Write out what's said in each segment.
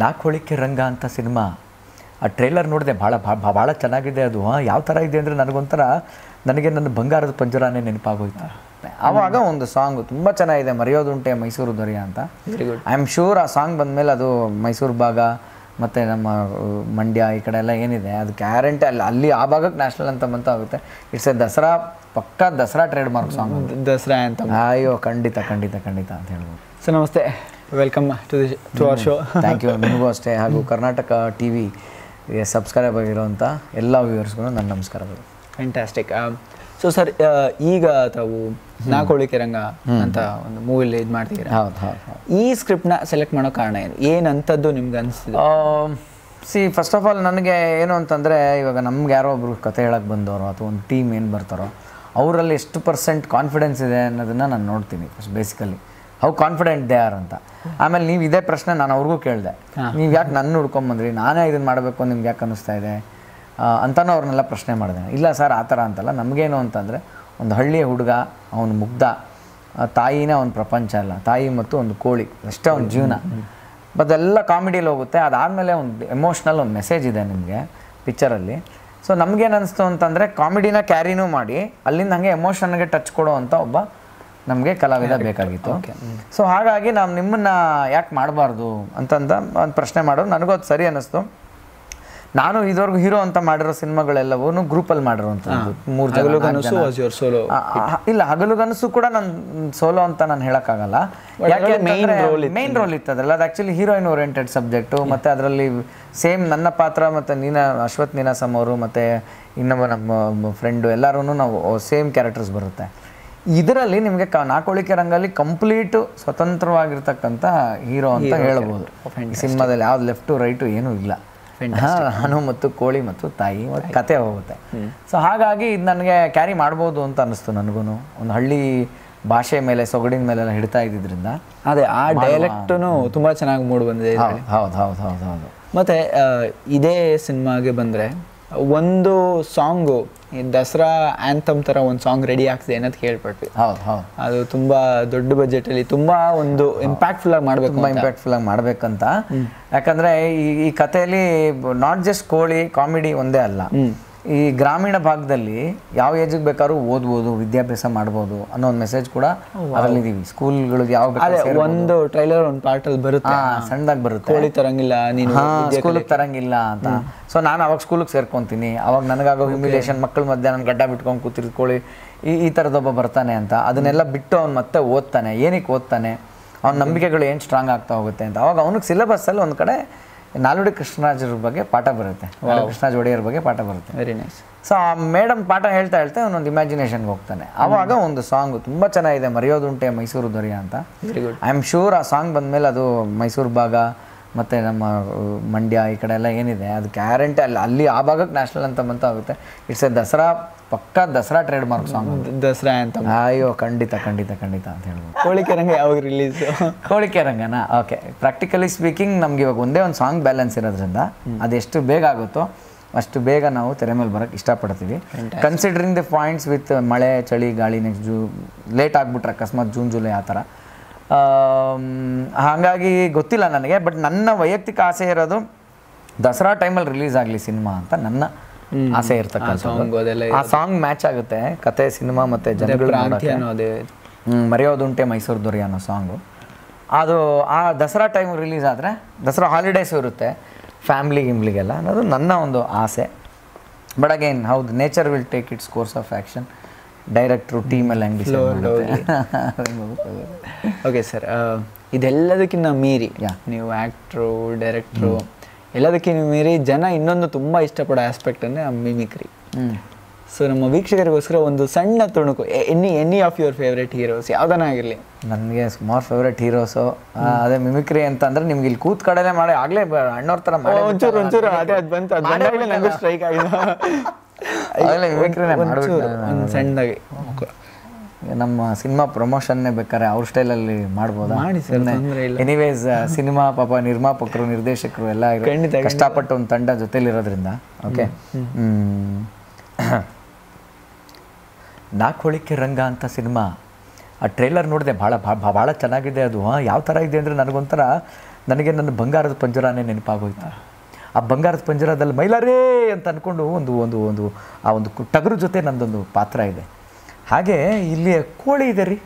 ನಾ ಕೊಳಿಕೆ ರಂಗ ಅಂತ ಸಿನಿಮಾ ಆ ಟ್ರೇಲರ್ ನೋಡಿದೆ, ಭಾಳ ಚೆನ್ನಾಗಿದೆ ಅದು. ಯಾವ ಥರ ಇದೆ ಅಂದರೆ ನನಗೆ ನನ್ನ ಬಂಗಾರದ ಪಂಜರಾನೇ ನೆನಪಾಗೋಯ್ತು. ಆವಾಗ ಒಂದು ಸಾಂಗು ತುಂಬ ಚೆನ್ನಾಗಿದೆ, ಮರೆಯೋದುಂಟೆ ಮೈಸೂರು ದೊರೆಯ ಅಂತ. ಐ ಆಮ್ ಶೂರ್ ಆ ಸಾಂಗ್ ಬಂದಮೇಲೆ ಅದು ಮೈಸೂರು ಭಾಗ ಮತ್ತು ನಮ್ಮ ಮಂಡ್ಯ ಈ ಕಡೆ ಎಲ್ಲ ಏನಿದೆ ಅದು ಗ್ಯಾರಂಟಿ ಅಲ್ಲಿ ಆ ಭಾಗಕ್ಕೆ ನ್ಯಾಷನಲ್ ಅಂತ ಬಂತ ಆಗುತ್ತೆ. ಇಟ್ಸ್ ಎ ದಸರಾ, ಪಕ್ಕಾ Dasara trade mark song Dasara ಅಂತ. ಅಯ್ಯೋ ಖಂಡಿತ ಖಂಡಿತ ಖಂಡಿತ ಅಂತ ಹೇಳ್ಬೋದು. ಸರ್ ನಮಸ್ತೆ, welcome to our show. Thank you. ನಿಮಗೂ ಅಷ್ಟೇ, ಹಾಗೂ ಕರ್ನಾಟಕ ಟಿ ವಿಗೆ ಸಬ್ಸ್ಕ್ರೈಬ್ ಆಗಿರೋಂಥ ಎಲ್ಲ ವ್ಯೂವರ್ಸ್ಗೂ ನನ್ನ ನಮಸ್ಕಾರಗಳು. ಫ್ಯಾಂಟಾಸ್ಟಿಕ್. ಸೊ ಸರ್, ಈಗ ತಾವು ನಾ ಕೊಳಿಕೆ ರಂಗ ಅಂತ ಒಂದು ಮೂವಿಲಿ ಇದು ಮಾಡ್ತಿದ್ದೀರಾ. ಹೌದು ಹೌದು. ಈ ಸ್ಕ್ರಿಪ್ಟ್ನ ಸೆಲೆಕ್ಟ್ ಮಾಡೋ ಕಾರಣ ಏನು, ಏನಂಥದ್ದು ನಿಮ್ಗೆ ಅನಿಸ್ತಿದೆ? ಸಿ, ಫಸ್ಟ್ ಆಫ್ ಆಲ್ ನನಗೆ ಏನು ಅಂತಂದರೆ, ಇವಾಗ ನಮ್ಗೆ ಯಾರೋ ಒಬ್ಬರು ಕತೆ ಹೇಳಕ್ಕೆ ಬಂದವರು ಅಥವಾ ಒಂದು ಟೀಮ್ ಏನು ಬರ್ತಾರೋ ಅವರಲ್ಲಿ ಎಷ್ಟು ಪರ್ಸೆಂಟ್ ಕಾನ್ಫಿಡೆನ್ಸ್ ಇದೆ ಅನ್ನೋದನ್ನು ನಾನು ನೋಡ್ತೀನಿ first, basically how confident they are ಅಂತ. ಆಮೇಲೆ ನೀವು ಇದೇ ಪ್ರಶ್ನೆ ನಾನು ಅವ್ರಿಗೂ ಕೇಳಿದೆ, ನೀವು ಯಾಕೆ ನನ್ನ ಹುಡ್ಕೊಂಬಂದ್ರಿ, ನಾನೇ ಇದನ್ನು ಮಾಡಬೇಕು ನಿಮ್ಗೆ ಯಾಕೆ ಅನ್ನಿಸ್ತಾ ಇದೆ ಅಂತನೂ ಅವ್ರನ್ನೆಲ್ಲ ಪ್ರಶ್ನೆ ಮಾಡಿದೆ. ಇಲ್ಲ ಸರ್ ಆ ಥರ ಅಂತಲ್ಲ, ನಮಗೇನು ಅಂತಂದರೆ ಒಂದು ಹಳ್ಳಿಯ ಹುಡುಗ, ಅವನು ಮುಗ್ಧ, ತಾಯಿನೇ ಅವನ ಪ್ರಪಂಚ ಅಲ್ಲ, ತಾಯಿ ಮತ್ತು ಒಂದು ಕೋಳಿ ಅಷ್ಟೇ ಅವ್ನ ಜೀವನ. ಬಟ್ ಎಲ್ಲ ಕಾಮಿಡಿಯಲ್ಲಿ ಹೋಗುತ್ತೆ. ಅದಾದಮೇಲೆ ಒಂದು ಎಮೋಷ್ನಲ್ ಒಂದು ಮೆಸೇಜ್ ಇದೆ ನಿಮಗೆ ಪಿಕ್ಚರಲ್ಲಿ. ಸೊ ನಮಗೇನು ಅನ್ನಿಸ್ತು ಅಂತಂದರೆ ಕಾಮಿಡಿನ ಕ್ಯಾರಿನೂ ಮಾಡಿ ಅಲ್ಲಿಂದ ಹಾಗೆ ಎಮೋಷನ್ಗೆ ಟಚ್ ಕೊಡೋ ಅಂಥ ಒಬ್ಬ ನಮಗೆ ಕಲಾವಿದ ಬೇಕಾಗಿತ್ತು. ಸೊ ಹಾಗಾಗಿ ನಾವು ನಿಮ್ಮನ್ನು ಯಾಕೆ ಮಾಡಬಾರ್ದು ಅಂತಂದ ಒಂದು ಪ್ರಶ್ನೆ ಮಾಡೋದು. ನನಗೂ ಅದು ಸರಿ ಅನ್ನಿಸ್ತು. ನಾನು ಇದುವರೆಗೂ ಹೀರೋ ಅಂತ ಮಾಡಿರೋ ಸಿನಿಮಾಗಳೆಲ್ಲವೂ ಗ್ರೂಪಲ್ಲಿ ಮಾಡಿರೋಂಥದ್ದು. ಮೂರು ಜನ ಸೋಲೋ, ಇಲ್ಲ ಹಗಲುಗನಸು ಕೂಡ ನಾನು ಸೋಲೋ ಅಂತ ನಾನು ಹೇಳೋಕ್ಕಾಗಲ್ಲ, ಯಾಕೆ ಮೇನ್ ರೋಲ್ ಇತ್ತು ಅದರಲ್ಲಿ. ಅದು ಆ್ಯಕ್ಚುಲಿ ಹೀರೋಯಿನ್ ಓರಿಯೆಂಟೆಡ್ ಸಬ್ಜೆಕ್ಟು. ಮತ್ತು ಅದರಲ್ಲಿ ಸೇಮ್ ನನ್ನ ಪಾತ್ರ ಮತ್ತು ಅಶ್ವಥ್ ನೀನಾಸಮ್ ಅವರು ಮತ್ತು ಇನ್ನೊಬ್ಬ ನಮ್ಮ ಫ್ರೆಂಡು ಎಲ್ಲರೂ ನಾವು ಸೇಮ್ ಕ್ಯಾರೆಕ್ಟರ್ಸ್ ಬರುತ್ತೆ. ಇದರಲ್ಲಿ ನಿಮಗೆ ನಾ ಕೊಳಿಕೆ ರಂಗಲ್ಲಿ ಕಂಪ್ಲೀಟು ಸ್ವತಂತ್ರವಾಗಿರ್ತಕ್ಕಂಥ ಹೀರೋ ಅಂತ ಹೇಳ್ಬೋದು. ಸಿನಿಮಾದಲ್ಲಿ ಯಾವ್ದು ಲೆಫ್ಟು ರೈಟು ಏನೂ ಇಲ್ಲ, ನಾನು ಮತ್ತು ಕೋಳಿ ಮತ್ತು ತಾಯಿ ಕತೆ ಹೋಗುತ್ತೆ. ಸೊ ಹಾಗಾಗಿ ಇದು ನನಗೆ ಕ್ಯಾರಿ ಮಾಡ್ಬೋದು ಅಂತ ಅನ್ನಿಸ್ತು. ನನಗೂ ಒಂದು ಹಳ್ಳಿ ಭಾಷೆ ಮೇಲೆ, ಸೊಗಡಿನ ಮೇಲೆಲ್ಲ ಹಿಡ್ತಾ ಇದ್ದಿದ್ದರಿಂದ ಅದೇ ಆ ಡೈಲೆಕ್ಟೂ ತುಂಬ ಚೆನ್ನಾಗಿ ಮೂಡ್ ಬಂದಿದೆ. ಹೌದು ಹೌದು ಹೌದು ಹೌದು. ಮತ್ತು ಇದೇ ಸಿನಿಮಾಗೆ ಬಂದರೆ ಒಂದು ಸಾಂಗು ದಸರಾ ಆ್ಯಂಥಮ್ ಥರ ಒಂದು ಸಾಂಗ್ ರೆಡಿ ಆಗ್ತಿದೆ ಅನ್ನೋದು ಕೇಳ್ಪಟ್ವಿ. ಹೌದು ಹೌದು. ಅದು ತುಂಬ ದೊಡ್ಡ ಬಜೆಟಲ್ಲಿ ತುಂಬ ಒಂದು ಇಂಪ್ಯಾಕ್ಟ್ಫುಲ್ಲಾಗಿ ಮಾಡಬೇಕು, ತುಂಬ ಇಂಪ್ಯಾಕ್ಟ್ಫುಲ್ಲಾಗಿ ಮಾಡಬೇಕಂತ. ಯಾಕಂದರೆ ಈ ಕಥೆಯಲ್ಲಿ ನಾಟ್ ಜಸ್ಟ್ ಕೋಳಿ ಕಾಮಿಡಿ ಒಂದೇ ಅಲ್ಲ, ಈ ಗ್ರಾಮೀಣ ಭಾಗದಲ್ಲಿ ಯಾವ ಏಜಿಗೆ ಬೇಕಾದ್ರೂ ಓದ್ಬೋದು, ವಿದ್ಯಾಭ್ಯಾಸ ಮಾಡ್ಬೋದು ಅನ್ನೋ ಒಂದು ಮೆಸೇಜ್ ಕೂಡ ಅದರಲ್ಲಿ ಇದೀವಿ. ಸ್ಕೂಲ್ಗಳಿಗೆ ಯಾವ ಒಂದು ಟ್ರೈಲರ್ ಒಂದು ಪಾರ್ಟಲ್ಲಿ ಬರುತ್ತೆ, ಸಣ್ಣದಾಗಿ ಬರುತ್ತೆ, ಕೋಳಿ ತರಂಗಿಲ್ಲ ನೀನು ಸ್ಕೂಲಿಗೆ ತರಂಗಿಲ್ಲ ಅಂತ. ಸೊ ನಾನು ಅವಾಗ ಸ್ಕೂಲಿಗೆ ಸೇರ್ಕೊತೀನಿ, ಅವಾಗ ನನಗಾಗೋ ಹ್ಯೂಮಿಲೇಷನ್, ಮಕ್ಕಳ ಮಧ್ಯೆ ನಾನು ಗಡ್ಡ ಬಿಟ್ಕೊಂಡು ಕೂತಿರ್ದು ಕೋಳಿ ಈ ಥರದೊಬ್ಬ ಬರ್ತಾನೆ ಅಂತ. ಅದನ್ನೆಲ್ಲ ಬಿಟ್ಟು ಅವ್ನು ಮತ್ತೆ ಓದ್ತಾನೆ, ಏನಕ್ಕೆ ಓದ್ತಾನೆ, ಅವ್ನ ನಂಬಿಕೆಗಳು ಏನು ಸ್ಟ್ರಾಂಗ್ ಆಗ್ತಾ ಹೋಗುತ್ತೆ ಅಂತ. ಅವಾಗ ಅವ್ನಿಗೆ ಸಿಲೆಬಸ್ಸಲ್ಲಿ ಒಂದು ಕಡೆ ನಾಲ್ವಡಿ ಕೃಷ್ಣರಾಜರ ಬಗ್ಗೆ ಪಾಠ ಬರುತ್ತೆ, ಕೃಷ್ಣರಾಜ ಒಡೆಯರ ಬಗ್ಗೆ ಪಾಠ ಬರುತ್ತೆ. Very nice. ಸೊ ಆ ಮೇಡಮ್ ಪಾಠ ಹೇಳ್ತಾ ಹೇಳ್ತಾ ಅವನೊಂದು ಇಮ್ಯಾಜಿನೇಷನ್ಗೆ ಹೋಗ್ತಾನೆ. ಆವಾಗ ಒಂದು ಸಾಂಗು ತುಂಬ ಚೆನ್ನಾಗಿದೆ, ಮರೆಯೋದುಂಟೆ ಮೈಸೂರು ದೊರೆಯ ಅಂತ. ಐ ಆಮ್ ಶೂರ್ ಆ ಸಾಂಗ್ ಬಂದಮೇಲೆ ಅದು ಮೈಸೂರು ಭಾಗ ಮತ್ತು ನಮ್ಮ ಮಂಡ್ಯ ಈ ಕಡೆ ಎಲ್ಲ ಏನಿದೆ ಅದು ಗ್ಯಾರಂಟಿ ಅಲ್ಲಿ ಆ ಭಾಗಕ್ಕೆ ನ್ಯಾಷನಲ್ ಅಂತ ಬಂತ ಆಗುತ್ತೆ. ಇಟ್ಸ್ ಎ ದಸರಾ, ಪಕ್ಕಾ Dasara trade mark song Dasara ಅಂತ. ಅಯ್ಯೋ ಖಂಡಿತ ಖಂಡಿತ ಖಂಡಿತ ಅಂತ ಹೇಳ್ಬೋದು. ಕೋಳಿಕೆ ರಂಗ ಯಾವಾಗ ರಿಲೀಸು? ಕೋಳಿಕೆ ರಂಗನ ಓಕೆ, ಪ್ರಾಕ್ಟಿಕಲಿ ಸ್ಪೀಕಿಂಗ್ ನಮ್ಗೆ ಇವಾಗ ಒಂದೇ ಒಂದು ಸಾಂಗ್ ಬ್ಯಾಲೆನ್ಸ್ ಇರೋದ್ರಿಂದ ಅದೆಷ್ಟು ಬೇಗ ಆಗುತ್ತೋ ಅಷ್ಟು ಬೇಗ ನಾವು ತೆರೆ ಮೇಲೆ ಬರೋಕ್ಕೆ ಇಷ್ಟಪಡ್ತೀವಿ. ಕನ್ಸಿಡರಿಂಗ್ ದ ಪಾಯಿಂಟ್ಸ್ ವಿತ್ ಮಳೆ, ಚಳಿ, ಗಾಳಿ, ನೆಕ್ಸ್ಟ್ ಲೇಟ್ ಆಗಿಬಿಟ್ರೆ ಅಕಸ್ಮಾತ್ ಜೂನ್ ಜುಲೈ ಆ ಥರ. ಹಾಗಾಗಿ ಗೊತ್ತಿಲ್ಲ ನನಗೆ, ಬಟ್ ನನ್ನ ವೈಯಕ್ತಿಕ ಆಸೆ ಇರೋದು ದಸರಾ ಟೈಮಲ್ಲಿ ರಿಲೀಸ್ ಆಗಲಿ ಸಿನಿಮಾ ಅಂತ ನನ್ನ ಆಸೆ ಇರ್ತಕ್ಕಂಥದ್ದು. ಆ ಸಾಂಗ್ ಮ್ಯಾಚ್ ಆಗುತ್ತೆ ಕತೆ, ಸಿನಿಮಾ ಮತ್ತು ಜನಗಳೇ. ಮರೆಯೋದುಂಟೆ ಮೈಸೂರು ದೊರೆಯ ಅನ್ನೋ ಸಾಂಗು ಅದು ಆ ದಸರಾ ಟೈಮ್ ರಿಲೀಸ್ ಆದರೆ, ದಸರಾ ಹಾಲಿಡೇಸು ಇರುತ್ತೆ ಫ್ಯಾಮ್ಲಿ ಗಿಮ್ಲಿಗೆಲ್ಲ ಅನ್ನೋದು ನನ್ನ ಒಂದು ಆಸೆ. ಬಟ್ ಅಗೇನ್ ಹೌದು, nature will take its course of action. ಡೈರೆಕ್ಟ್ರು ಟೀಮಲ್ಲಿ ಹಂಗೆ ಓಕೆ ಸರ್, ಇದೆಲ್ಲದಕ್ಕಿಂತ ಮೀರಿ ನೀವು ಆ್ಯಕ್ಟ್ರು, ಡೈರೆಕ್ಟ್ರು, ಎಲ್ಲದಕ್ಕಿಂತ ಮೀರಿ ಜನ ಇನ್ನೊಂದು ತುಂಬ ಇಷ್ಟಪಡೋ ಆಸ್ಪೆಕ್ಟ್ ಅಂದರೆ ಮಿಮಿಕ್ರಿ. ಸೊ ನಮ್ಮ ವೀಕ್ಷಕರಿಗೋಸ್ಕರ ಒಂದು ಸಣ್ಣ ತುಣುಕು, any of your favourite heroes ಯಾವುದನ್ನ ಆಗಿರಲಿ. ನನಗೆ ಸುಮಾರು ಫೇವ್ರೆಟ್ ಹೀರೋಸು ಅದೇ ಮಿಮಿಕ್ರಿ ಅಂತ ಅಂದರೆ ನಿಮ್ಗೆ ಇಲ್ಲಿ ಕೂತ್ ಕಡೆಯೇ ಮಾಡಿ ಆಗಲೇ ಅಣ್ಣವ್ರ ಥರ ಮಾಡಿ ಒಂಚೂರು ಅದೇ ಅದು ಬಂತು, ಅದು ಬಂದಾಗಲೇ ನನಗೂ ಸ್ಟ್ರೈಕ್ ಆಗಿದೆ. ಸಣ್ಣದಾಗಿ ನಮ್ಮ ಸಿನಿಮಾ ಪ್ರಮೋಷನ್ನೇ ಬೇಕಾದ್ರೆ ಅವ್ರ ಸ್ಟೈಲಲ್ಲಿ ಮಾಡ್ಬೋದಾ? ಎನಿವೇಸ್ ಸಿನಿಮಾ ಪಾಪ ನಿರ್ಮಾಪಕರು, ನಿರ್ದೇಶಕರು ಎಲ್ಲ ಕಷ್ಟಪಟ್ಟು ಒಂದು ತಂಡ ಜೊತೆಲಿರೋದ್ರಿಂದ ಓಕೆ. ನಾ ಕೊಳಿಕೆ ರಂಗ ಅಂತ ಸಿನಿಮಾ ಆ ಟ್ರೇಲರ್ ನೋಡಿದೆ, ಭಾಳ ಚೆನ್ನಾಗಿದೆ ಅದು. ಯಾವ ಥರ ಇದೆ ಅಂದರೆ ನನಗೊಂಥರ ನನಗೆ ನನ್ನ ಬಂಗಾರದ ಪಂಜರನೇ ನೆನಪಾಗೋಯ್ತು. ಆ ಬಂಗಾರದ ಪಂಜರದಲ್ಲಿ ಮೈಲಾರೇ ಅಂತ ಅಂದ್ಕೊಂಡು ಒಂದು ಒಂದು ಒಂದು ಆ ಒಂದು ಟಗರು ಜೊತೆ ನಂದೊಂದು ಪಾತ್ರ ಇದೆ. ಹಾಗೆ ಇಲ್ಲಿ ಕೋಳಿ ಇದೆ ರೀ.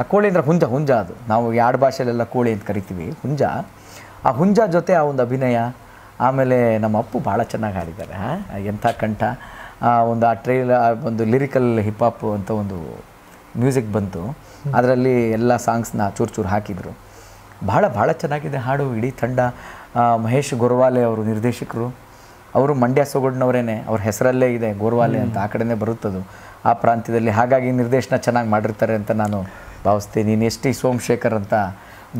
ಆ ಕೋಳಿ ಅಂದರೆ ಹುಂಜ, ಹುಂಜ ಅದು ನಾವು ಯಾಡ ಭಾಷೆಯಲ್ಲೆಲ್ಲ ಕೋಳಿ ಅಂತ ಕರಿತೀವಿ, ಹುಂಜ. ಆ ಹುಂಜ ಜೊತೆ ಆ ಒಂದು ಅಭಿನಯ, ಆಮೇಲೆ ನಮ್ಮ ಅಪ್ಪು ಭಾಳ ಚೆನ್ನಾಗಿ ಹಾಡಿದ್ದಾರೆ. ಎಂಥ ಕಂಠ! ಒಂದು ಆ ಟ್ರೈಲ್ ಒಂದು ಲಿರಿಕಲ್ ಹಿಪ್ ಹಾಪ್ ಅಂತ ಒಂದು ಮ್ಯೂಸಿಕ್ ಬಂತು, ಅದರಲ್ಲಿ ಎಲ್ಲ ಸಾಂಗ್ಸ್ನ ಚೂರು ಚೂರು ಹಾಕಿದರು. ಭಾಳ ಭಾಳ ಚೆನ್ನಾಗಿದೆ ಹಾಡು. ಇಡೀ ತಂಡ ಮಹೇಶ್ ಗೋರ್ವಾಲೆ ಅವರು ನಿರ್ದೇಶಕರು, ಅವರು ಮಂಡ್ಯ ಸೊಗಡ್ನವರೇನೆ, ಅವ್ರ ಹೆಸರಲ್ಲೇ ಇದೆ ಗೋರ್ವಾಲೆ ಅಂತ, ಆ ಕಡೆನೇ ಬರುತ್ತದು ಆ ಪ್ರಾಂತ್ಯದಲ್ಲಿ. ಹಾಗಾಗಿ ನಿರ್ದೇಶನ ಚೆನ್ನಾಗಿ ಮಾಡಿರ್ತಾರೆ ಅಂತ ನಾನು ಭಾವಿಸ್ತೀನಿ. ನೀನು ಎಸ್ ಟಿ ಸೋಮಶೇಖರ್ ಅಂತ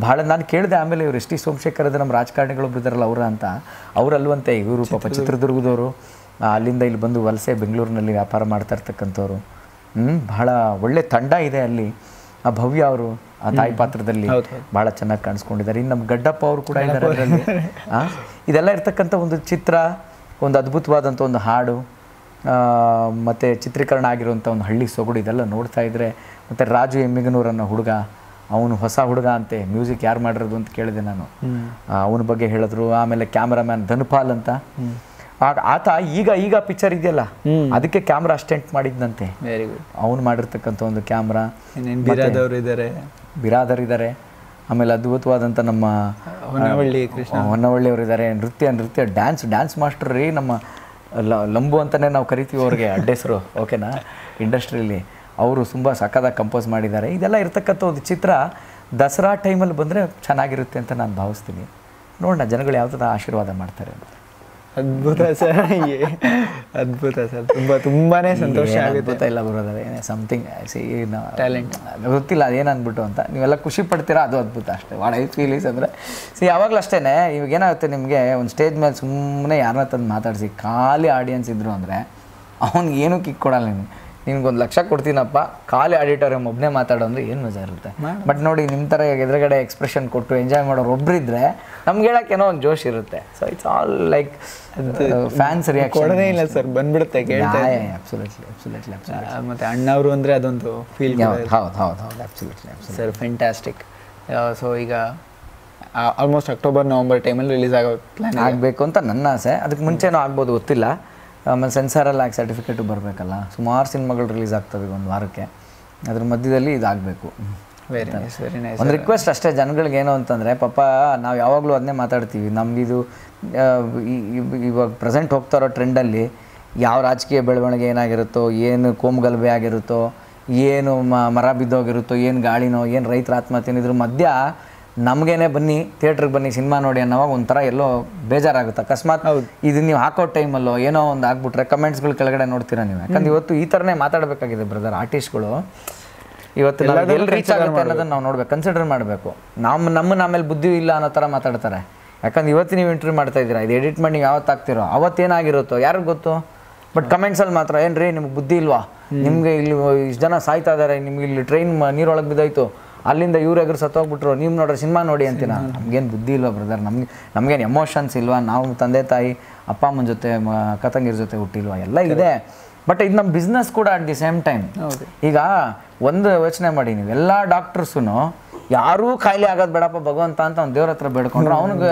ಭಾಳ ನಾನು ಕೇಳಿದೆ. ಆಮೇಲೆ ಇವರು ಎಸ್ ಟಿ ಸೋಮಶೇಖರ್ ಅಂದರೆ ನಮ್ಮ ರಾಜಕಾರಣಿಗಳೊಬ್ರು ಇದ್ದಾರಲ್ಲ ಅವರ ಅಂತ, ಅವರಲ್ವಂತೆ ಇವರು ಪಾಪ ಚಿತ್ರದುರ್ಗದವರು, ಅಲ್ಲಿಂದ ಇಲ್ಲಿ ಬಂದು ವಲಸೆ ಬೆಂಗಳೂರಿನಲ್ಲಿ ವ್ಯಾಪಾರ ಮಾಡ್ತಾ ಇರ್ತಕ್ಕಂಥವ್ರು. ಬಹಳ ಒಳ್ಳೆ ತಂಡ ಇದೆ ಅಲ್ಲಿ. ಆ ಭವ್ಯ ಅವರು ಆ ತಾಯಿ ಪಾತ್ರದಲ್ಲಿ ಭಾಳ ಚೆನ್ನಾಗಿ ಕಾಣಿಸ್ಕೊಂಡಿದ್ದಾರೆ. ಇನ್ನು ನಮ್ಮ ಗಡ್ಡಪ್ಪ ಅವರು ಕೂಡ ಇದ್ದಾರೆ ಅದರಲ್ಲಿ. ಇದೆಲ್ಲ ಇರ್ತಕ್ಕಂಥ ಒಂದು ಚಿತ್ರ, ಒಂದು ಅದ್ಭುತವಾದಂಥ ಒಂದು ಹಾಡು, ಮತ್ತು ಚಿತ್ರೀಕರಣ ಆಗಿರುವಂಥ ಒಂದು ಹಳ್ಳಿ ಸೊಗಡು, ಇದೆಲ್ಲ ನೋಡ್ತಾ ಇದ್ದರೆ. ಮತ್ತು ರಾಜು ಎಮ್ಮಿಗನೂರು ಅನ್ನೋ ಹುಡುಗ, ಅವನು ಹೊಸ ಹುಡುಗ ಅಂತೆ, ಮ್ಯೂಸಿಕ್ ಯಾರು ಮಾಡಿರೋದು ಅಂತ ಕೇಳಿದೆ ನಾನು, ಅವನ ಬಗ್ಗೆ ಹೇಳಿದ್ರು. ಆಮೇಲೆ ಕ್ಯಾಮ್ರಾಮ್ಯಾನ್ ಧನುಪಾಲ್ ಅಂತ ಆತ, ಈಗ ಪಿಕ್ಚರ್ ಇದೆಯಲ್ಲ ಅದಕ್ಕೆ ಕ್ಯಾಮ್ರಾ ಅಸ್ಟೆಂಟ್ ಮಾಡಿದ್ದಂತೆ, ಅವ್ನು ಮಾಡಿರ್ತಕ್ಕಂಥ ಒಂದು ಕ್ಯಾಮ್ರಾ. ಬಿರಾದರ್ ಇದ್ದಾರೆ, ಆಮೇಲೆ ಅದ್ಭುತವಾದಂಥ ನಮ್ಮ ಹೊನ್ನವಳ್ಳಿಯವರು ಇದ್ದಾರೆ. ನೃತ್ಯ ಡ್ಯಾನ್ಸ್ ಮಾಸ್ಟರ್ ರೀ, ನಮ್ಮ ಲಂಬು ಅಂತಲೇ ನಾವು ಕರಿತೀವಿ ಅವ್ರಿಗೆ ಅಡ್ಡ ಹೆಸರು, ಓಕೆನಾ, ಇಂಡಸ್ಟ್ರಿಯಲ್ಲಿ. ಅವರು ತುಂಬ ಸಖತ್ತಾಗಿ ಕಂಪೋಸ್ ಮಾಡಿದ್ದಾರೆ. ಇದೆಲ್ಲ ಇರ್ತಕ್ಕಂಥ ಒಂದು ಚಿತ್ರ ದಸರಾ ಟೈಮಲ್ಲಿ ಬಂದರೆ ಚೆನ್ನಾಗಿರುತ್ತೆ ಅಂತ ನಾನು ಭಾವಿಸ್ತೀನಿ. ನೋಡೋಣ ಜನಗಳು ಯಾವ ಥರ ಆಶೀರ್ವಾದ ಮಾಡ್ತಾರೆ. ಅದ್ಭುತ ಸರ್, ಅದ್ಭುತ ಸರ್, ತುಂಬಾ ಸಂತೋಷ ಆಗುತ್ತೆ. ಗೊತ್ತಾಯಿಲ್ಲ ಬರೋದಾದ್ರೆ ಸಮಥಿಂಗ್ ಟ್ಯಾಲೆಂಟ್ ಗೊತ್ತಿಲ್ಲ ಅದೇನಂದ್ಬಿಟ್ಟು ಅಂತ ನೀವೆಲ್ಲ ಖುಷಿ ಪಡ್ತೀರಾ, ಅದು ಅದ್ಭುತ ಅಷ್ಟೇ. ವಾಟ್ ಐ ಫೀಲ್ ಇಸ್ ಅಂದರೆ ಯಾವಾಗಲೂ ಅಷ್ಟೇ. ಇವಾಗ ಏನಾಗುತ್ತೆ ನಿಮಗೆ, ಒಂದು ಸ್ಟೇಜ್ ಮೇಲೆ ಸುಮ್ಮನೆ ಯಾರನ್ನ ತಂದು ಮಾತಾಡಿಸಿ ಖಾಲಿ ಆಡಿಯನ್ಸ್ ಇದ್ದರು ಅಂದರೆ ಅವನಿಗೇನು ಕಿಕ್ ಕೊಡಲ್ಲ. ನಿಮ್ಗೊಂದು ಲಕ್ಷ ಕೊಡ್ತೀನಪ್ಪ, ಖಾಲಿ ಆಡಿಟೋರಿಯಂ ಒಬ್ಬನೇ ಮಾತಾಡೋ ಅಂದರೆ ಏನು ಮಜಾ ಇರುತ್ತೆ. ಬಟ್ ನೋಡಿ ನಿಮ್ಮ ಥರ ಎದುರುಗಡೆ ಎಕ್ಸ್ಪ್ರೆಷನ್ ಕೊಟ್ಟು ಎಂಜಾಯ್ ಮಾಡೋರು ಒಬ್ಬರಿದ್ದರೆ ನಮ್ಗೆ ಹೇಳೋಕೆ ಏನೋ ಒಂದು ಜೋಶ್ ಇರುತ್ತೆ. So it's all like fans reaction ಇಲ್ಲ ಸರ್, ಬಂದ್ಬಿಡುತ್ತೆ ಕೇಳ್ತಾ. Absolutely absolutely absolutely. ಮತ್ತು ಅಣ್ಣವರು ಅಂದರೆ ಅದೊಂದು ಫೀಲ್. ಹೌದು ಹೌದು ಹೌದು ಅಬ್ಸಲ್ಯೂಟ್ಲಿ ಸರ್, ಫ್ಯಾಂಟಾಸ್ಟಿಕ್. ಸೊ ಈಗ ಆಲ್ಮೋಸ್ಟ್ ಅಕ್ಟೋಬರ್ ನವಂಬರ್ ಟೈಮಲ್ಲಿ ರಿಲೀಸ್ ಆಗೋ ಪ್ಲ್ಯಾನ್ ಆಗಬೇಕು ಅಂತ ನನ್ನ ಆಸೆ. ಅದಕ್ಕೆ ಮುಂಚೆನೂ ಆಗ್ಬೋದು, ಗೊತ್ತಿಲ್ಲ. ಆಮೇಲೆ ಸೆನ್ಸಾರಲ್ಲಿ ಆಗಿ ಸರ್ಟಿಫಿಕೇಟು ಬರಬೇಕಲ್ಲ, ಸುಮಾರು ಸಿನಿಮಾಗಳು ರಿಲೀಸ್ ಆಗ್ತವೆ ಒಂದು ವಾರಕ್ಕೆ, ಅದ್ರ ಮಧ್ಯದಲ್ಲಿ ಇದಾಗಬೇಕು. Very nice very nice. ಒಂದು ರಿಕ್ವೆಸ್ಟ್ ಅಷ್ಟೇ ಜನಗಳಿಗೆ, ಏನು ಅಂತಂದರೆ ಪಾಪ ನಾವು ಯಾವಾಗಲೂ ಅದನ್ನೇ ಮಾತಾಡ್ತೀವಿ, ನಮಗಿದು ಇವಾಗ ಪ್ರೆಸೆಂಟ್ ಹೋಗ್ತಾ ಇರೋ ಟ್ರೆಂಡಲ್ಲಿ ಯಾವ ರಾಜಕೀಯ ಬೆಳವಣಿಗೆ ಏನಾಗಿರುತ್ತೋ, ಏನು ಕೋಮುಗಲಭೆ ಆಗಿರುತ್ತೋ, ಏನು ಮರ ಬಿದ್ದೋಗಿರುತ್ತೋ, ಏನು ಗಾಳಿನೋ, ಏನು ರೈತರ ಆತ್ಮಹತ್ಯೆನೋ, ಇದ್ರ ಮಧ್ಯ ನಮಗೇನೆ ಬನ್ನಿ ಥಿಯೇಟ್ರಿಗೆ ಬನ್ನಿ ಸಿನಿಮಾ ನೋಡಿ ಅನ್ನೋವಾಗ ಒಂಥರ ಎಲ್ಲೋ ಬೇಜಾರಾಗುತ್ತೆ. ಅಕಸ್ಮಾತ್ ಇದು ನೀವು ಹಾಕೋ ಟೈಮಲ್ಲೋ ಏನೋ ಒಂದು ಆಗ್ಬಿಟ್ರೆ ಕಮೆಂಟ್ಸ್ಗಳು ಕೆಳಗಡೆ ನೋಡ್ತೀರಾ ನೀವು. ಯಾಕಂದ್ರೆ ಇವತ್ತು ಈ ಥರನೇ ಮಾತಾಡಬೇಕಾಗಿದೆ ಬ್ರದರ್. ಆರ್ಟಿಸ್ಟ್ಗಳು ಇವತ್ತು ಎಲ್ಲಿ ರೀಚ್ ಆಗುತ್ತೆ ಅನ್ನೋದನ್ನು ನಾವು ನೋಡ್ಬೇಕು, ಕನ್ಸಿಡರ್ ಮಾಡಬೇಕು. ನಮ್ಮನ್ನು ಆಮೇಲೆ ಬುದ್ಧಿ ಇಲ್ಲ ಅನ್ನೋ ಥರ ಮಾತಾಡ್ತಾರೆ. ಯಾಕಂದ್ರೆ ಇವತ್ತು ನೀವು ಇಂಟರ್ವ್ಯೂ ಮಾಡ್ತಾ ಇದ್ದೀರಾ, ಇದು ಎಡಿಟ್ ಮಾಡಿ ನೀವು ಯಾವತ್ತು ಹಾಕ್ತಿರೋ ಅವತ್ತೇನಾಗಿರುತ್ತೋ ಯಾರಿಗೂ ಗೊತ್ತು. ಬಟ್ ಕಮೆಂಟ್ಸಲ್ಲಿ ಮಾತ್ರ ಏನು ರೀ ನಿಮ್ಗೆ ಬುದ್ಧಿ ಇಲ್ವಾ, ನಿಮಗೆ ಇಲ್ಲಿ ಇಷ್ಟು ಜನ ಸಾಯ್ತಾ ಇದ್ದಾರೆ, ನಿಮ್ಗೆ ಇಲ್ಲಿ ಟ್ರೈನ್ ನೀರೊಳಗೆ ಬಿದ್ದಾಯಿತು, ಅಲ್ಲಿಂದ ಇವ್ರೆಗರು ಸತ್ತೋಗ್ಬಿಟ್ರು, ನೀವು ನೋಡ್ರಿ ಸಿನಿಮಾ ನೋಡಿ ಅಂತೀನ. ನಮಗೇನು ಬುದ್ಧಿ ಇಲ್ವಾ ಬ್ರದರ್, ನಮಗೇನು ಎಮೋಷನ್ಸ್ ಇಲ್ವಾ, ನಾವು ತಂದೆ ತಾಯಿ ಅಪ್ಪ ಅಮ್ಮನ ಜೊತೆ ಅಕ್ಕ ತಂಗಿರ ಜೊತೆ ಹುಟ್ಟಿಲ್ವಾ, ಎಲ್ಲ ಇದೆ. ಬಟ್ ಇದು ನಮ್ಮ ಬಿಸ್ನೆಸ್ ಕೂಡ ಅಟ್ ದಿ ಸೇಮ್ ಟೈಮ್. ಈಗ ಒಂದು ಯೋಚನೆ ಮಾಡಿ ನೀವು, ಎಲ್ಲ ಡಾಕ್ಟರ್ಸು ಯಾರೂ ಖಾಯಿಲೆ ಆಗೋದು ಬೇಡಪ್ಪ ಭಗವಂತ ಅಂತ ಅವ್ನು ದೇವ್ರ ಹತ್ರ ಬೇಡ್ಕೊಂಡ್ರು, ಅವ್ನಿಗೆ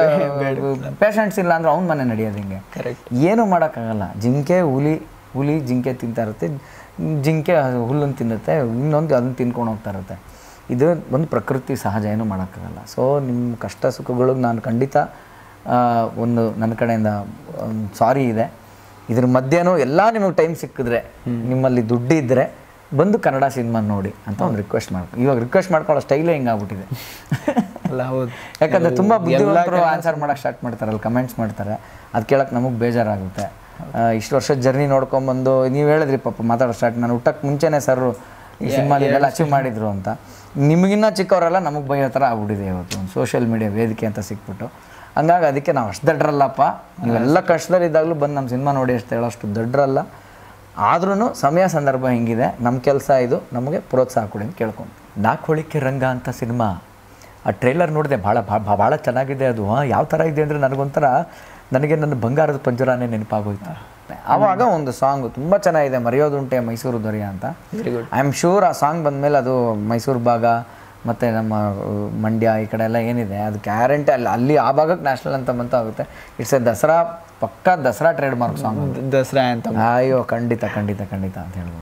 ಪೇಷಂಟ್ಸ್ ಇಲ್ಲ ಅಂದ್ರೆ ಅವ್ನ ಮನೆ ನಡೆಯೋದು ಹಿಂಗೆ. ಏನು ಮಾಡೋಕ್ಕಾಗಲ್ಲ. ಜಿಂಕೆ ಹುಲಿ ಜಿಂಕೆ ತಿಂತಾ ಇರುತ್ತೆ, ಜಿಂಕೆ ಹುಲ್ಲನ್ನು ತಿನ್ನುತ್ತೆ, ಇನ್ನೊಂದು ಅದನ್ನು ತಿನ್ಕೊಂಡು ಹೋಗ್ತಾ ಇರುತ್ತೆ. ಇದು ಒಂದು ಪ್ರಕೃತಿ ಸಹಜ, ಏನೂ ಮಾಡೋಕ್ಕಾಗಲ್ಲ. ಸೊ ನಿಮ್ಮ ಕಷ್ಟ ಸುಖಗಳಿಗೆ ನಾನು ಖಂಡಿತ ಒಂದು ನನ್ನ ಕಡೆಯಿಂದ ಒಂದು ಸಾರಿ ಇದೆ. ಇದ್ರ ಮಧ್ಯೆನೂ ಎಲ್ಲ ನಿಮಗೆ ಟೈಮ್ ಸಿಕ್ಕಿದ್ರೆ, ನಿಮ್ಮಲ್ಲಿ ದುಡ್ಡಿದ್ದರೆ ಬಂದು ಕನ್ನಡ ಸಿನಿಮಾ ನೋಡಿ ಅಂತ ಒಂದು ರಿಕ್ವೆಸ್ಟ್ ಮಾಡ್ಕೊ. ಇವಾಗ ರಿಕ್ವೆಸ್ಟ್ ಮಾಡ್ಕೊಳ್ಳೋ ಸ್ಟೈಲೇ ಹಿಂಗಾಗ್ಬಿಟ್ಟಿದೆ ಅಲ್ಲ. ಹೌದು, ಯಾಕಂದರೆ ತುಂಬ ಬುದ್ಧಿವಂತರು ಆನ್ಸರ್ ಮಾಡೋಕ್ಕೆ ಸ್ಟಾರ್ಟ್ ಮಾಡ್ತಾರಲ್ಲ, ಕಮೆಂಟ್ಸ್ ಮಾಡ್ತಾರೆ, ಅದು ಕೇಳೋಕ್ಕೆ ನಮಗೆ ಬೇಜಾರಾಗುತ್ತೆ. ಇಷ್ಟು ವರ್ಷದ ಜರ್ನಿ ನೋಡ್ಕೊಂಬಂದು ನೀವು ಹೇಳಿದ್ರಿ ಪಾಪ ಮಾತಾಡೋ ಸ್ಟಾರ್ಟ್, ನಾನು ಹುಟ್ಟಕ್ಕೆ ಮುಂಚೆನೇ ಸರ್ರು ಈ ಸಿನಿಮಾ ಇದೆಲ್ಲ ಅಚೀವ್ ಮಾಡಿದರು ಅಂತ. ನಿಮಗಿನ್ನ ಚಿಕ್ಕವರೆಲ್ಲ ನಮಗೆ ಬೈಯೋ ಥರ ಆಗ್ಬಿಟ್ಟಿದೆ ಇವತ್ತು ಒಂದು ಸೋಷಿಯಲ್ ಮೀಡಿಯಾ ವೇದಿಕೆ ಅಂತ ಸಿಕ್ಬಿಟ್ಟು. ಹಂಗಾಗಿ ಅದಕ್ಕೆ ನಾವು ಅಷ್ಟು ದಡ್ರಲ್ಲಪ್ಪ, ನೀವೆಲ್ಲ ಕಷ್ಟದಲ್ಲಿದ್ದಾಗಲೂ ಬಂದು ನಮ್ಮ ಸಿನಿಮಾ ನೋಡಿ ಅಷ್ಟು ಹೇಳೋಷ್ಟು ದಡ್ರಲ್ಲ. ಆದ್ರೂ ಸಮಯ ಸಂದರ್ಭ ಹಿಂಗಿದೆ, ನಮ್ಮ ಕೆಲಸ ಇದು, ನಮಗೆ ಪ್ರೋತ್ಸಾಹ ಕೊಡಿ ಅಂತ ಕೇಳ್ಕೊಂಡು. ನಾ ಕೊಳಿಕೆ ರಂಗ ಅಂತ ಸಿನಿಮಾ ಆ ಟ್ರೈಲರ್ ನೋಡಿದೆ, ಭಾಳ ಭಾಳ ಚೆನ್ನಾಗಿದೆ ಅದು. ಯಾವ ಥರ ಇದೆ ಅಂದರೆ ನನಗೆ ನನ್ನ ಬಂಗಾರದ ಪಂಜರನೇ ನೆನಪಾಗೋಯ್ತು. ಆವಾಗ ಒಂದು ಸಾಂಗ್ ತುಂಬ ಚೆನ್ನಾಗಿದೆ, ಮರೆಯೋದುಂಟೆ ಮೈಸೂರು ದೊರೆಯ ಅಂತ. ಐ ಆಮ್ ಶೂರ್ ಆ ಸಾಂಗ್ ಬಂದಮೇಲೆ ಅದು ಮೈಸೂರು ಭಾಗ ಮತ್ತು ನಮ್ಮ ಮಂಡ್ಯ ಈ ಕಡೆ ಎಲ್ಲ ಏನಿದೆ ಅದು ಗ್ಯಾರಂಟಿ ಅಲ್ಲಿ ಆ ಭಾಗಕ್ಕೆ ನ್ಯಾಷನಲ್ ಅಂತ ಬಂತ ಆಗುತ್ತೆ. ಇಟ್ಸ್ ಎ ದಸರಾ ಪಕ್ಕ Dasara trade mark song Dasara ಅಂತ. ಅಯ್ಯೋ ಖಂಡಿತ ಖಂಡಿತ ಖಂಡಿತ ಅಂತ ಹೇಳ್ಬೋದು.